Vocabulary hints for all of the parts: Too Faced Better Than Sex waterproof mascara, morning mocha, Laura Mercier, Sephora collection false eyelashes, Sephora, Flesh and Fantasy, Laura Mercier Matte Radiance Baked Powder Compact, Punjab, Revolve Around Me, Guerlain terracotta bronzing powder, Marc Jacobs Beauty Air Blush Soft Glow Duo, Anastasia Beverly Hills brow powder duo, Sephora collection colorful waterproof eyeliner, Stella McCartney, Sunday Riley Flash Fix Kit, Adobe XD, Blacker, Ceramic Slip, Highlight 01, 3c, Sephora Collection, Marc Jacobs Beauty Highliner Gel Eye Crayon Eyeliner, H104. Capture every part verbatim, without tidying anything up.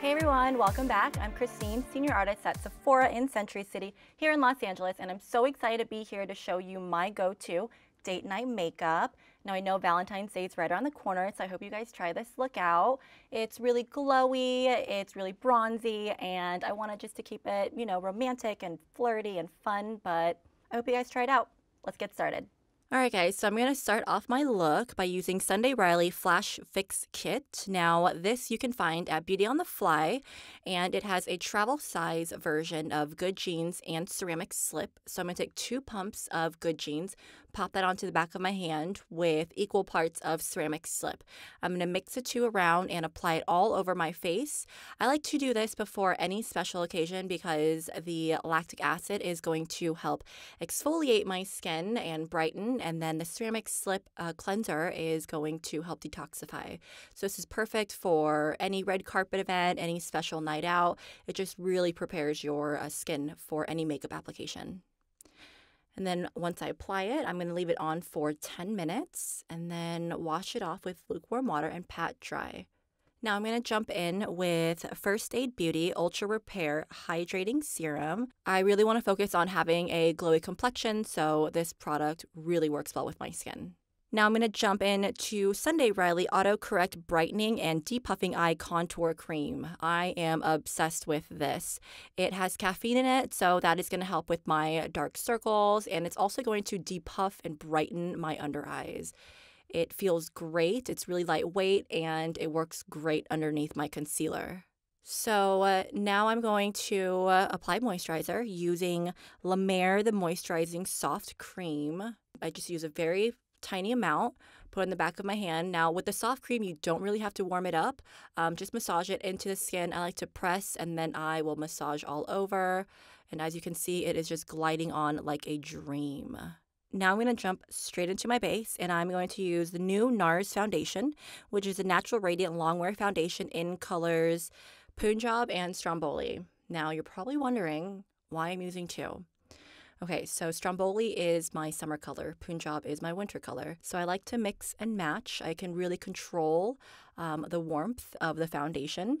Hey everyone, welcome back. I'm Christine, Senior Artist at Sephora in Century City here in Los Angeles, and I'm so excited to be here to show you my go-to date night makeup. Now I know Valentine's Day is right around the corner, so I hope you guys try this look out. It's really glowy, it's really bronzy, and I wanted just to keep it, you know, romantic and flirty and fun, but I hope you guys try it out. Let's get started. Alright guys, so I'm going to start off my look by using Sunday Riley Flash Fix Kit. Now this you can find at Beauty on the Fly, and it has a travel size version of Good Genes and Ceramic Slip. So I'm going to take two pumps of Good Genes, pop that onto the back of my hand with equal parts of Ceramic Slip. I'm going to mix the two around and apply it all over my face. I like to do this before any special occasion because the lactic acid is going to help exfoliate my skin and brighten. And then the Ceramic Slip uh, cleanser is going to help detoxify. So this is perfect for any red carpet event, any special night out. It just really prepares your uh, skin for any makeup application. And then once I apply it, I'm going to leave it on for ten minutes and then wash it off with lukewarm water and pat dry. Now I'm going to jump in with First Aid Beauty Ultra Repair Hydrating Serum. I really want to focus on having a glowy complexion, so this product really works well with my skin. Now I'm going to jump in to Sunday Riley Auto Correct Brightening and Depuffing Eye Contour Cream. I am obsessed with this. It has caffeine in it, so that is going to help with my dark circles, and it's also going to depuff and brighten my under eyes. It feels great, it's really lightweight, and it works great underneath my concealer. So uh, now I'm going to uh, apply moisturizer using La Mer, the Moisturizing Soft Cream. I just use a very tiny amount, put in the back of my hand. Now with the soft cream, you don't really have to warm it up. Um, just massage it into the skin. I like to press, and then I will massage all over. And as you can see, it is just gliding on like a dream. Now I'm going to jump straight into my base, and I'm going to use the new NARS foundation, which is a natural radiant longwear foundation in colors Punjab and Stromboli. Now you're probably wondering why I'm using two. Okay, so Stromboli is my summer color, Punjab is my winter color. So I like to mix and match. I can really control um, the warmth of the foundation,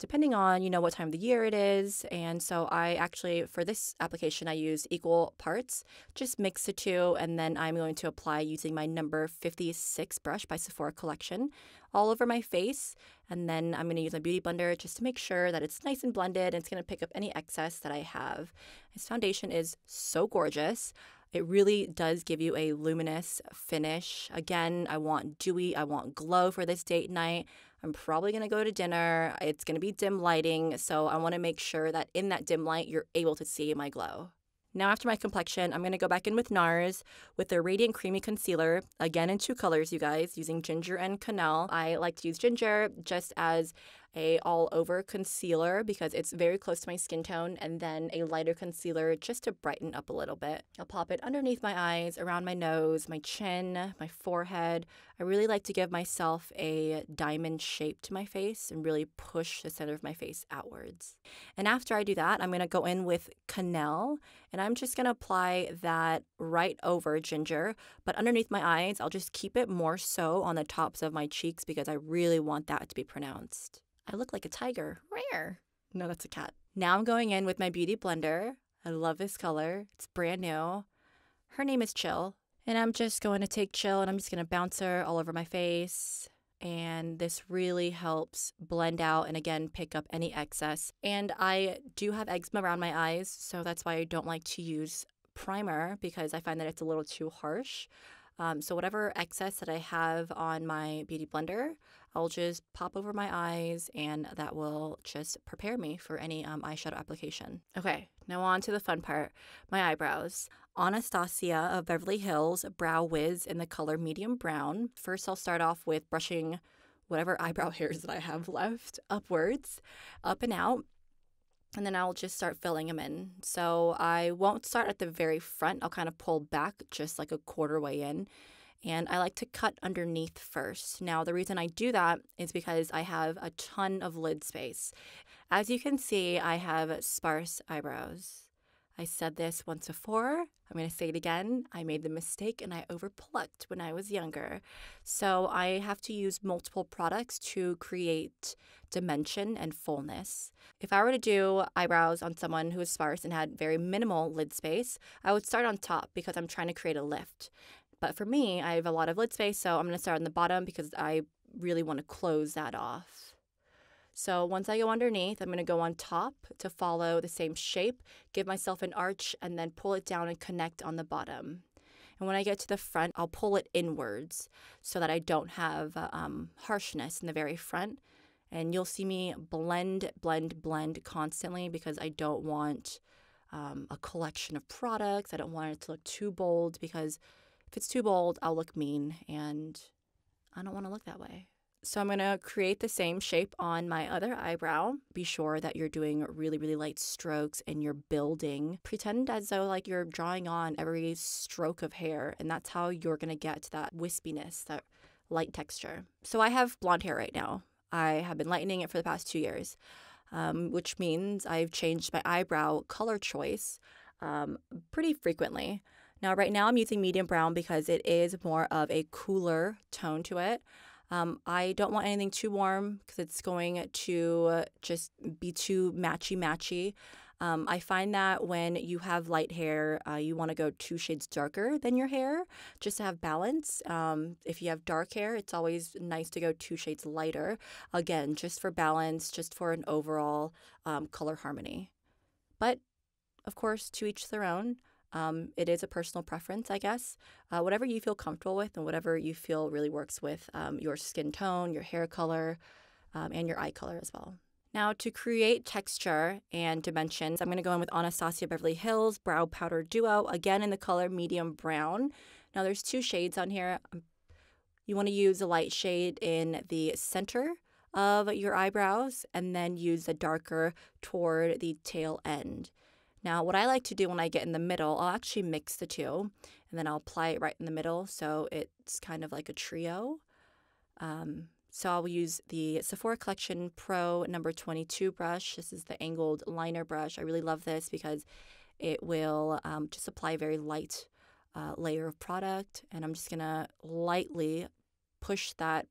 depending on, you know, what time of the year it is. And so I actually, for this application, I use equal parts, just mix the two, and then I'm going to apply using my number fifty-six brush by Sephora Collection all over my face. And then I'm going to use my beauty blender just to make sure that it's nice and blended, and it's going to pick up any excess that I have. This foundation is so gorgeous. It really does give you a luminous finish. Again, I want dewy, I want glow for this date night. I'm probably going to go to dinner. It's going to be dim lighting, so I want to make sure that in that dim light, you're able to see my glow. Now after my complexion, I'm going to go back in with NARS with their Radiant Creamy Concealer, again in two colors, you guys, using Ginger and Canel. I like to use Ginger just as a all-over concealer because it's very close to my skin tone, and then a lighter concealer just to brighten up a little bit. I'll pop it underneath my eyes, around my nose, my chin, my forehead. I really like to give myself a diamond shape to my face and really push the center of my face outwards. And after I do that, I'm going to go in with Canel, and I'm just going to apply that right over Ginger, but underneath my eyes, I'll just keep it more so on the tops of my cheeks because I really want that to be pronounced. I look like a tiger. Rare. No, that's a cat. Now I'm going in with my beauty blender. I love this color. It's brand new. Her name is Chill. And I'm just going to take Chill, and I'm just going to bounce her all over my face. And this really helps blend out and, again, pick up any excess. And I do have eczema around my eyes, so that's why I don't like to use primer because I find that it's a little too harsh. Um, so whatever excess that I have on my beauty blender, I'll just pop over my eyes, and that will just prepare me for any um, eyeshadow application. Okay, now on to the fun part, my eyebrows. Anastasia of Beverly Hills Brow Wiz in the color medium brown. First, I'll start off with brushing whatever eyebrow hairs that I have left upwards, up and out. And then I'll just start filling them in. So I won't start at the very front. I'll kind of pull back just like a quarter way in. And I like to cut underneath first. Now, the reason I do that is because I have a ton of lid space. As you can see, I have sparse eyebrows. I said this once before. I'm going to say it again. I made the mistake and I overplucked when I was younger. So I have to use multiple products to create dimension and fullness. If I were to do eyebrows on someone who is sparse and had very minimal lid space, I would start on top because I'm trying to create a lift. But for me, I have a lot of lid space, so I'm going to start on the bottom because I really want to close that off. So once I go underneath, I'm going to go on top to follow the same shape, give myself an arch, and then pull it down and connect on the bottom. And when I get to the front, I'll pull it inwards so that I don't have um, harshness in the very front. And you'll see me blend, blend, blend constantly because I don't want um, a collection of products. I don't want it to look too bold because if it's too bold, I'll look mean, and I don't want to look that way. So I'm going to create the same shape on my other eyebrow. Be sure that you're doing really, really light strokes and you're building. Pretend as though like you're drawing on every stroke of hair, and that's how you're going to get that wispiness, that light texture. So I have blonde hair right now. I have been lightening it for the past two years, um, which means I've changed my eyebrow color choice um, pretty frequently. Now, right now I'm using medium brown because it is more of a cooler tone to it. Um, I don't want anything too warm because it's going to just be too matchy-matchy. Um, I find that when you have light hair, uh, you want to go two shades darker than your hair just to have balance. Um, if you have dark hair, it's always nice to go two shades lighter. Again, just for balance, just for an overall um, color harmony. But, of course, to each their own. Um, it is a personal preference, I guess. Uh, whatever you feel comfortable with and whatever you feel really works with um, your skin tone, your hair color, um, and your eye color as well. Now, to create texture and dimensions, I'm going to go in with Anastasia Beverly Hills Brow Powder Duo, again in the color medium brown. Now, there's two shades on here. You want to use a light shade in the center of your eyebrows and then use the darker toward the tail end. Now, what I like to do when I get in the middle, I'll actually mix the two, and then I'll apply it right in the middle, so it's kind of like a trio. Um, so I'll use the Sephora Collection Pro number twenty-two brush. This is the angled liner brush. I really love this because it will um, just apply a very light uh, layer of product, and I'm just going to lightly push that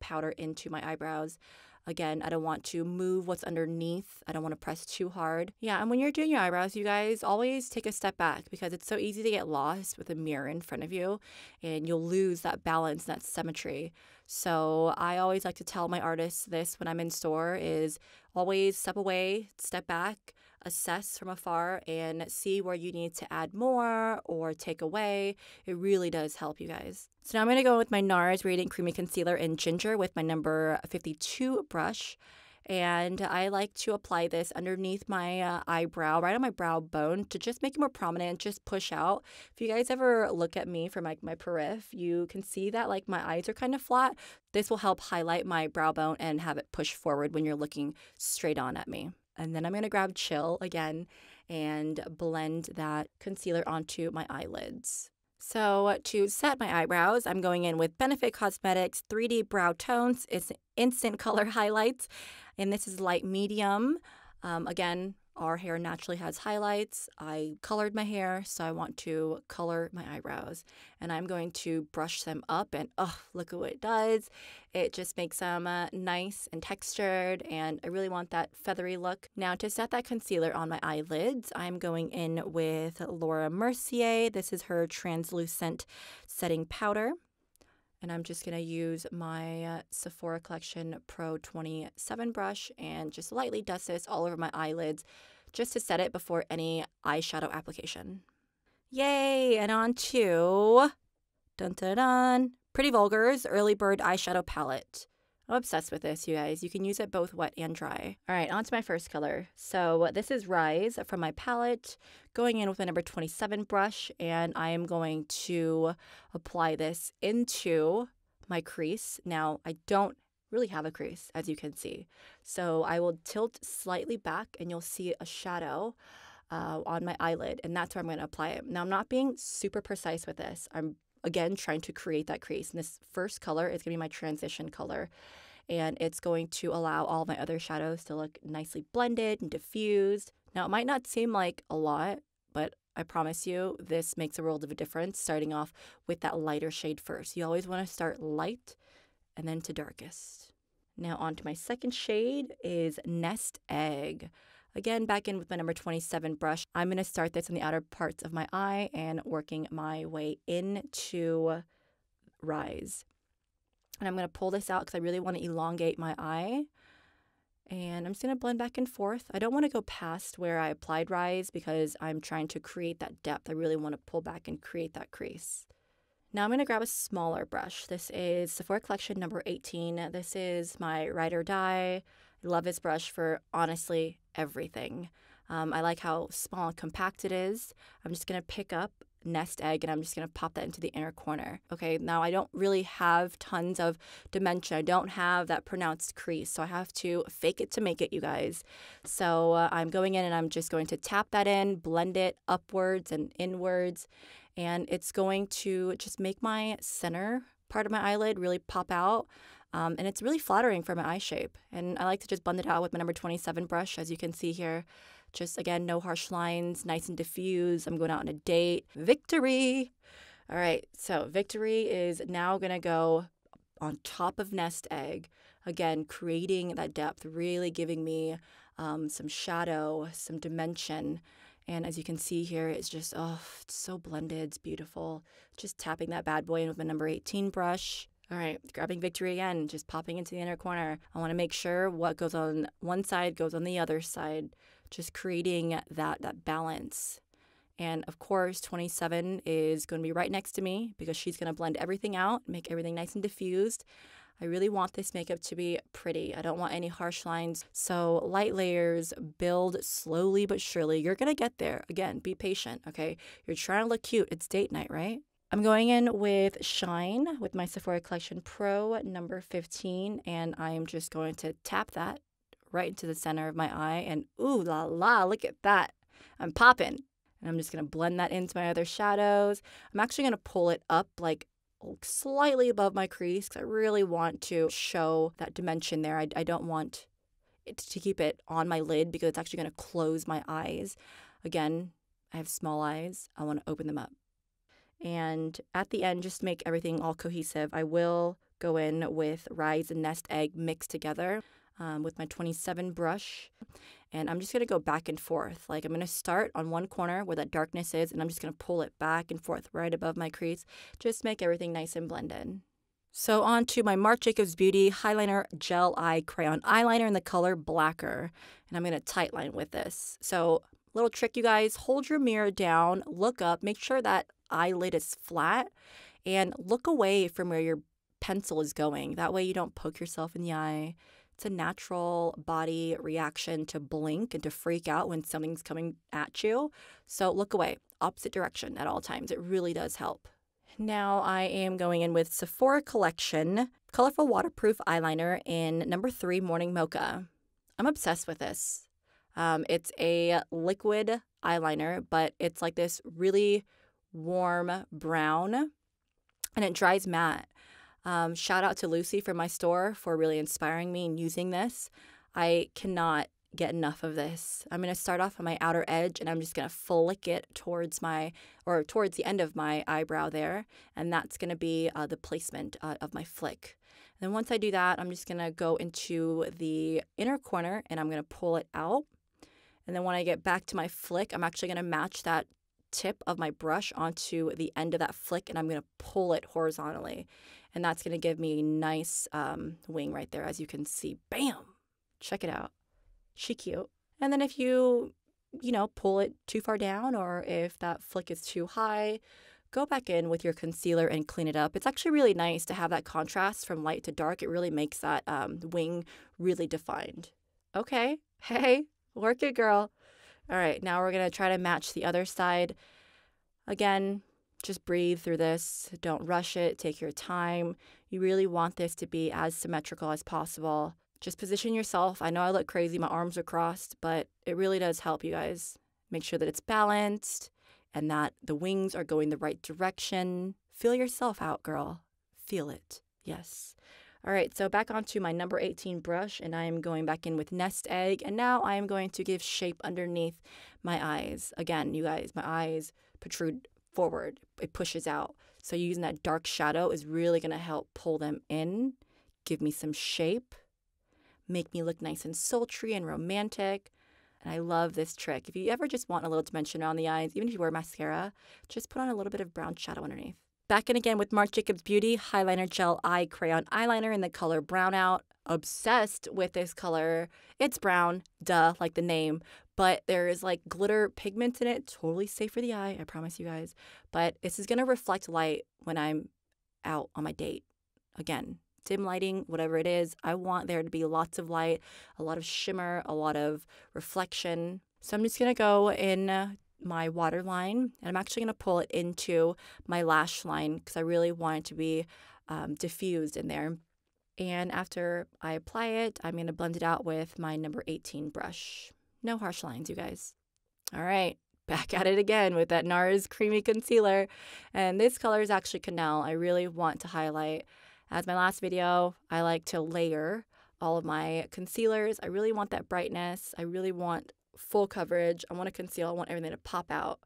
powder into my eyebrows. Again, I don't want to move what's underneath. I don't want to press too hard. Yeah, and when you're doing your eyebrows, you guys, always take a step back because it's so easy to get lost with a mirror in front of you, and you'll lose that balance, that symmetry. So I always like to tell my artists this when I'm in store is always step away, step back, assess from afar, and see where you need to add more or take away. It really does help, you guys. So now I'm going to go with my NARS Radiant Creamy Concealer in Ginger with my number fifty-two brush. And I like to apply this underneath my uh, eyebrow, right on my brow bone, to just make it more prominent, just push out. If you guys ever look at me from like my, my periphery, you can see that like my eyes are kind of flat. This will help highlight my brow bone and have it push forward when you're looking straight on at me. And then I'm going to grab Chill again and blend that concealer onto my eyelids. So to set my eyebrows, I'm going in with Benefit Cosmetics three D Brow Tones. It's Instant Color Highlights, and this is light medium. Um, again, our hair naturally has highlights. I colored my hair, so I want to color my eyebrows. And I'm going to brush them up, and oh, look at what it does. It just makes them uh, nice and textured, and I really want that feathery look. Now, to set that concealer on my eyelids, I'm going in with Laura Mercier. This is her translucent setting powder. And I'm just going to use my Sephora Collection Pro twenty-seven brush and just lightly dust this all over my eyelids just to set it before any eyeshadow application. Yay! And on to dun, dun, dun, Pretty Vulgar's Early Bird Eyeshadow Palette. I'm obsessed with this, you guys. You can use it both wet and dry. All right, on to my first color. So this is Rise from my palette, going in with my number twenty-seven brush, and I am going to apply this into my crease. Now, I don't really have a crease, as you can see. So I will tilt slightly back, and you'll see a shadow uh, on my eyelid, and that's where I'm going to apply it. Now, I'm not being super precise with this. I'm again, trying to create that crease. And this first color is going to be my transition color. And it's going to allow all my other shadows to look nicely blended and diffused. Now, it might not seem like a lot, I promise you this makes a world of a difference, starting off with that lighter shade first. You always want to start light and then to darkest. Now onto my second shade is Nest Egg. Again, back in with my number twenty-seven brush. I'm going to start this on the outer parts of my eye and working my way into Rise. And I'm going to pull this out because I really want to elongate my eye. And I'm just going to blend back and forth. I don't want to go past where I applied Rise because I'm trying to create that depth. I really want to pull back and create that crease. Now I'm going to grab a smaller brush. This is Sephora Collection number eighteen. This is my Ride or Die. I love this brush for honestly everything. Um, I like how small and compact it is. I'm just going to pick up Nest Egg and I'm just going to pop that into the inner corner. Okay, now I don't really have tons of dimension. I don't have that pronounced crease, so I have to fake it to make it, you guys. So uh, I'm going in and I'm just going to tap that in, blend it upwards and inwards, and it's going to just make my center part of my eyelid really pop out. Um, and it's really flattering for my eye shape. And I like to just blend it out with my number twenty-seven brush, as you can see here. Just, again, no harsh lines, nice and diffuse. I'm going out on a date. Victory! All right, so Victory is now going to go on top of Nest Egg. Again, creating that depth, really giving me um, some shadow, some dimension. And as you can see here, it's just, oh, it's so blended. It's beautiful. Just tapping that bad boy in with my number eighteen brush. All right, grabbing Victory again, just popping into the inner corner. I want to make sure what goes on one side goes on the other side, just creating that, that balance. And of course, twenty-seven is going to be right next to me because she's going to blend everything out, make everything nice and diffused. I really want this makeup to be pretty. I don't want any harsh lines. So light layers, build slowly but surely. You're going to get there. Again, be patient, okay? You're trying to look cute. It's date night, right? I'm going in with Shine with my Sephora Collection Pro number fifteen, and I'm just going to tap that right into the center of my eye, and ooh la la, look at that. I'm popping. And I'm just going to blend that into my other shadows. I'm actually going to pull it up like slightly above my crease because I really want to show that dimension there. I, I don't want it to keep it on my lid because it's actually going to close my eyes. Again, I have small eyes. I want to open them up. And at the end, just make everything all cohesive. I will go in with Rise and Nest Egg mixed together um, with my twenty-seven brush. And I'm just going to go back and forth. Like I'm going to start on one corner where that darkness is, and I'm just going to pull it back and forth right above my crease. Just make everything nice and blended. So on to my Marc Jacobs Beauty Highliner Gel Eye Crayon Eyeliner in the color Blacker. And I'm going to tightline with this. So little trick, you guys. Hold your mirror down. Look up. Make sure that eyelid is flat and look away from where your pencil is going. That way you don't poke yourself in the eye. It's a natural body reaction to blink and to freak out when something's coming at you. So look away, opposite direction at all times. It really does help. Now I am going in with Sephora Collection Colorful Waterproof Eyeliner in number three, Morning Mocha. I'm obsessed with this. Um, it's a liquid eyeliner, but it's like this really warm brown, and it dries matte. Um, shout out to Lucy from my store for really inspiring me and using this. I cannot get enough of this. I'm going to start off on my outer edge, and I'm just going to flick it towards my or towards the end of my eyebrow there, and that's going to be uh, the placement uh, of my flick. And then once I do that, I'm just going to go into the inner corner, and I'm going to pull it out. And then when I get back to my flick, I'm actually going to match that tip of my brush onto the end of that flick, and I'm going to pull it horizontally, and that's going to give me a nice um, wing right there, as you can see. Bam! Check it out. She cute. And then if you, you know, pull it too far down or if that flick is too high, go back in with your concealer and clean it up. It's actually really nice to have that contrast from light to dark. It really makes that um, wing really defined. Okay. Hey, work it, girl. All right, now we're going to try to match the other side. Again, just breathe through this. Don't rush it. Take your time. You really want this to be as symmetrical as possible. Just position yourself. I know I look crazy. My arms are crossed, but it really does help, you guys. Make sure that it's balanced and that the wings are going the right direction. Feel yourself out, girl. Feel it. Yes. All right, so back onto my number eighteen brush, and I am going back in with Nest Egg, and now I am going to give shape underneath my eyes. Again, you guys, my eyes protrude forward. It pushes out. So using that dark shadow is really going to help pull them in, give me some shape, make me look nice and sultry and romantic. And I love this trick. If you ever just want a little dimension on the eyes, even if you wear mascara, just put on a little bit of brown shadow underneath. Back in again with Marc Jacobs Beauty Highliner Gel Eye Crayon Eyeliner in the color Brown Out. Obsessed with this color. It's brown, duh, like the name. But there is like glitter pigment in it. Totally safe for the eye, I promise you guys. But this is going to reflect light when I'm out on my date. Again, dim lighting, whatever it is. I want there to be lots of light, a lot of shimmer, a lot of reflection. So I'm just going to go in... Uh, my waterline, and I'm actually going to pull it into my lash line because I really want it to be um, diffused in there. And after I apply it, I'm going to blend it out with my number eighteen brush. No harsh lines, you guys. All right, back at it again with that NARS Creamy Concealer. And this color is actually Canel. I really want to highlight. As my last video, I like to layer all of my concealers. I really want that brightness. I really want full coverage. I want to conceal. I want everything to pop out.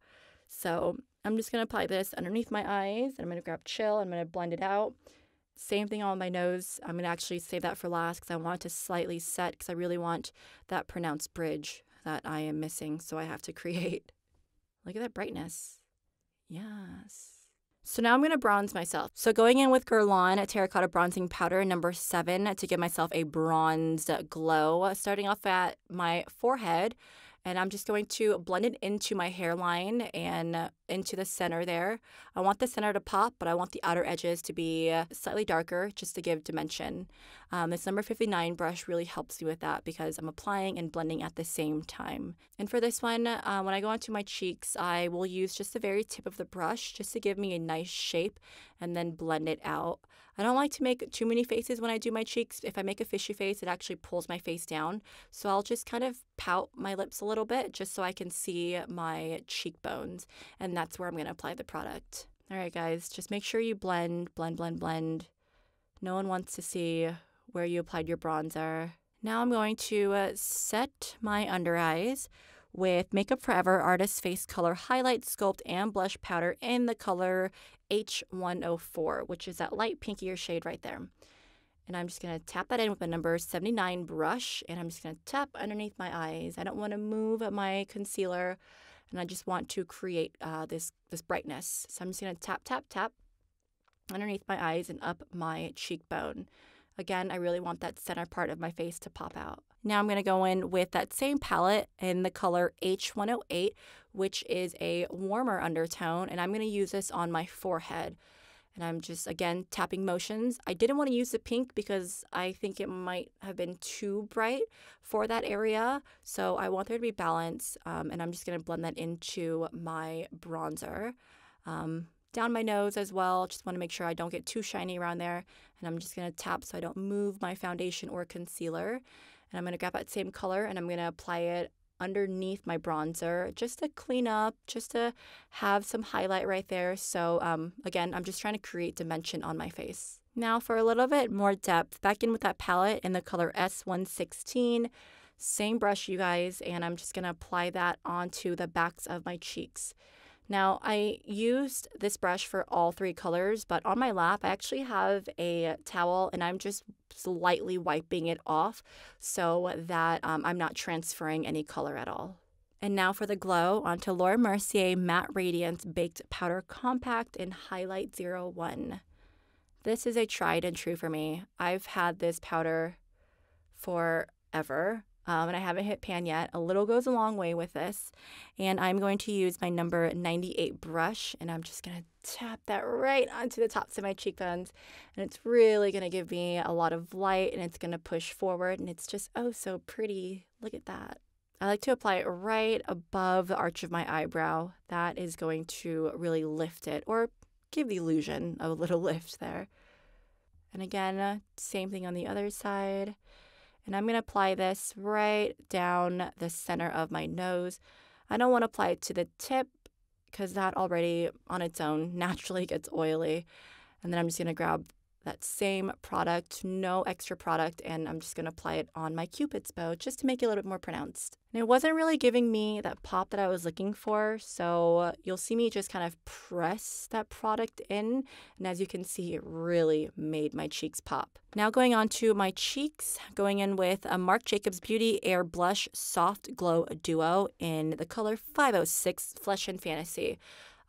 So I'm just going to apply this underneath my eyes. And I'm going to grab Chill. I'm going to blend it out. Same thing on my nose. I'm going to actually save that for last because I want it to slightly set because I really want that pronounced bridge that I am missing. So I have to create. Look at that brightness. Yes. So now I'm going to bronze myself. So going in with Guerlain Terracotta Bronzing Powder number seven to give myself a bronzed glow. Starting off at my forehead, and I'm just going to blend it into my hairline and into the center there. I want the center to pop, but I want the outer edges to be slightly darker just to give dimension. Um, this number fifty-nine brush really helps me with that because I'm applying and blending at the same time. And for this one, uh, when I go onto my cheeks, I will use just the very tip of the brush just to give me a nice shape and then blend it out. I don't like to make too many faces when I do my cheeks. If I make a fishy face, it actually pulls my face down. So I'll just kind of pout my lips a little bit just so I can see my cheekbones. And that's where I'm going to apply the product. All right, guys, just make sure you blend, blend, blend, blend. No one wants to see where you applied your bronzer. Now I'm going to uh, set my under eyes with Makeup Forever Artist Face Color Highlight Sculpt and Blush Powder in the color H one oh four, which is that light pinkier shade right there. And I'm just going to tap that in with the number seventy-nine brush, and I'm just going to tap underneath my eyes. I don't want to move my concealer, and I just want to create uh, this, this brightness. So I'm just going to tap, tap, tap underneath my eyes and up my cheekbone. Again, I really want that center part of my face to pop out. Now I'm going to go in with that same palette in the color H one oh eight, which is a warmer undertone, and I'm going to use this on my forehead. And I'm just, again, tapping motions. I didn't want to use the pink because I think it might have been too bright for that area. So I want there to be balance, um, and I'm just going to blend that into my bronzer. Um, down my nose as well. Just want to make sure I don't get too shiny around there. And I'm just going to tap so I don't move my foundation or concealer. And I'm going to grab that same color, and I'm going to apply it underneath my bronzer just to clean up, just to have some highlight right there. So um, again, I'm just trying to create dimension on my face. Now for a little bit more depth, back in with that palette in the color S one sixteen, same brush, you guys, and I'm just going to apply that onto the backs of my cheeks. Now, I used this brush for all three colors, but on my lap, I actually have a towel, and I'm just slightly wiping it off so that um, I'm not transferring any color at all. And now for the glow, onto Laura Mercier Matte Radiance Baked Powder Compact in Highlight zero one. This is a tried and true for me. I've had this powder forever. Um, and I haven't hit pan yet. A little goes a long way with this. And I'm going to use my number ninety-eight brush, and I'm just going to tap that right onto the tops of my cheekbones. And it's really going to give me a lot of light, and it's going to push forward, and it's just oh so pretty. Look at that. I like to apply it right above the arch of my eyebrow. That is going to really lift it, or give the illusion of a little lift there. And again, same thing on the other side. And I'm going to apply this right down the center of my nose. I don't want to apply it to the tip because that already on its own naturally gets oily. And then I'm just going to grab that same product, no extra product, and I'm just going to apply it on my Cupid's bow just to make it a little bit more pronounced. And it wasn't really giving me that pop that I was looking for, so you'll see me just kind of press that product in, and as you can see, it really made my cheeks pop. Now going on to my cheeks, going in with a Marc Jacobs Beauty Air Blush Soft Glow Duo in the color five oh six Flesh and Fantasy.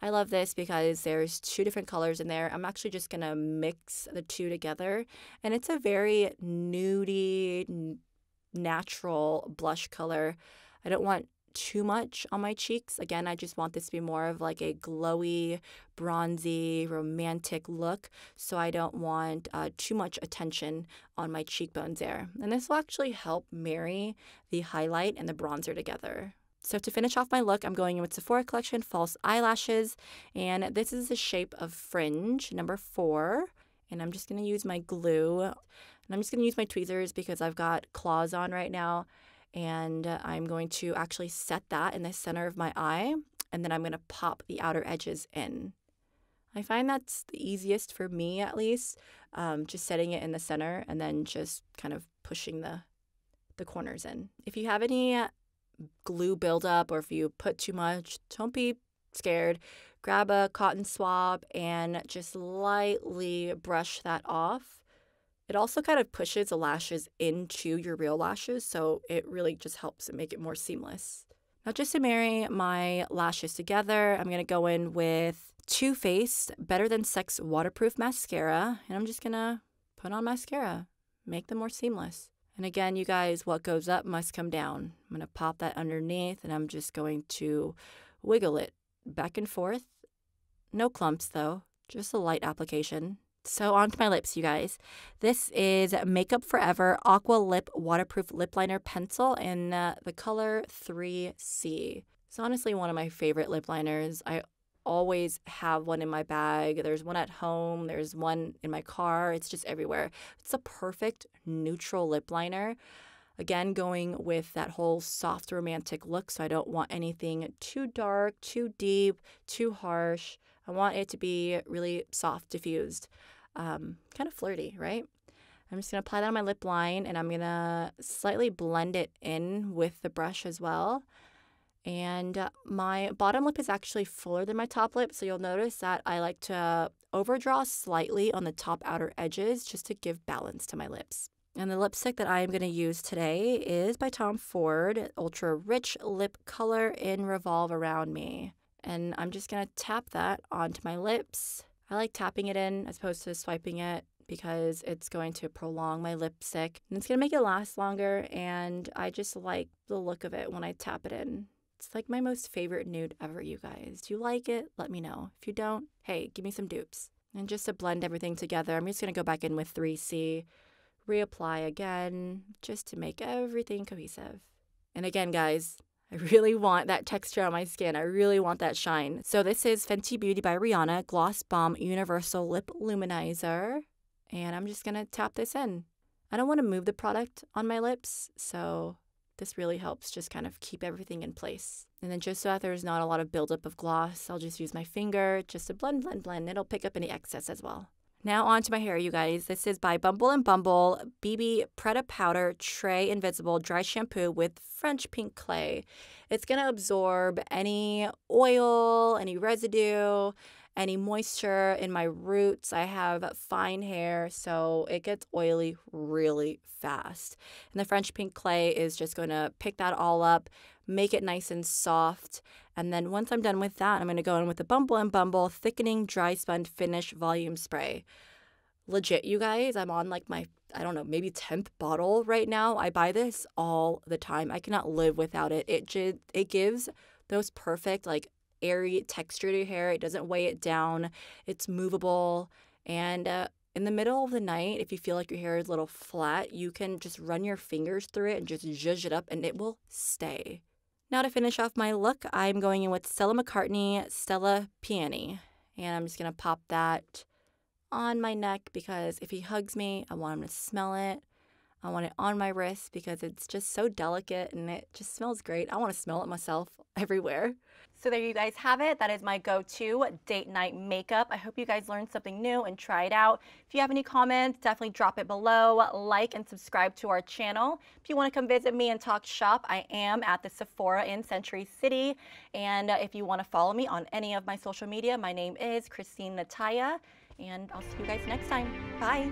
I love this because there's two different colors in there. I'm actually just going to mix the two together. And it's a very nudie, natural blush color. I don't want too much on my cheeks. Again, I just want this to be more of like a glowy, bronzy, romantic look. So I don't want uh, too much attention on my cheekbones there. And this will actually help marry the highlight and the bronzer together. So to finish off my look, I'm going in with Sephora Collection False Eyelashes, and this is the shape of Fringe, number four, and I'm just going to use my glue, and I'm just going to use my tweezers because I've got claws on right now, and I'm going to actually set that in the center of my eye, and then I'm going to pop the outer edges in. I find that's the easiest for me, at least, um, just setting it in the center and then just kind of pushing the, the corners in. If you have any glue buildup or if you put too much, don't be scared. Grab a cotton swab and just lightly brush that off. It also kind of pushes the lashes into your real lashes, so it really just helps and make it more seamless. Now just to marry my lashes together, I'm going to go in with Too Faced Better Than Sex Waterproof Mascara, and I'm just going to put on mascara, make them more seamless. And again, you guys, what goes up must come down. I'm going to pop that underneath, and I'm just going to wiggle it back and forth. No clumps, though. Just a light application. So on to my lips, you guys. This is Makeup Forever Aqua Lip Waterproof Lip Liner Pencil in uh, the color three C. It's honestly one of my favorite lip liners. I always have one in my bag. There's one at home. There's one in my car. It's just everywhere. It's a perfect neutral lip liner. Again, going with that whole soft romantic look, so I don't want anything too dark, too deep, too harsh. I want it to be really soft, diffused, um, kind of flirty, right? I'm just going to apply that on my lip line, and I'm going to slightly blend it in with the brush as well. And my bottom lip is actually fuller than my top lip, so you'll notice that I like to overdraw slightly on the top outer edges just to give balance to my lips. And the lipstick that I am going to use today is by Tom Ford, Ultra Rich Lip Color in Revolve Around Me. And I'm just going to tap that onto my lips. I like tapping it in as opposed to swiping it, because it's going to prolong my lipstick. And it's going to make it last longer, and I just like the look of it when I tap it in. It's like my most favorite nude ever, you guys. Do you like it? Let me know. If you don't, hey, give me some dupes. And just to blend everything together, I'm just going to go back in with three C, reapply again, just to make everything cohesive. And again, guys, I really want that texture on my skin. I really want that shine. So this is Fenty Beauty by Rihanna Gloss Bomb Universal Lip Luminizer. And I'm just going to tap this in. I don't want to move the product on my lips, so this really helps just kind of keep everything in place. And then just so that there's not a lot of buildup of gloss, I'll just use my finger just to blend, blend, blend. It'll pick up any excess as well. Now on to my hair, you guys. This is by Bumble and Bumble B B Preta Powder Tray Invisible Dry Shampoo with French Pink Clay. It's going to absorb any oil, any residue, any moisture in my roots. I have fine hair, so it gets oily really fast. And the French Pink Clay is just going to pick that all up, make it nice and soft. And then once I'm done with that, I'm going to go in with the Bumble and Bumble Thickening Dry Sponge Finish Volume Spray. Legit, you guys, I'm on like my, I don't know, maybe tenth bottle right now. I buy this all the time. I cannot live without it. It, it gives those perfect, like, airy texture to your hair. It doesn't weigh it down. It's movable. And uh, in the middle of the night, if you feel like your hair is a little flat, you can just run your fingers through it and just zhuzh it up, and it will stay. Now to finish off my look, I'm going in with Stella McCartney Stella Peony. And I'm just going to pop that on my neck because if he hugs me, I want him to smell it. I want it on my wrist because it's just so delicate and it just smells great. I want to smell it myself everywhere. So there you guys have it. That is my go-to date night makeup. I hope you guys learned something new and try it out. If you have any comments, definitely drop it below. Like and subscribe to our channel. If you want to come visit me and talk shop, I am at the Sephora in Century City. And if you want to follow me on any of my social media, my name is Christine Nataya. And I'll see you guys next time. Bye.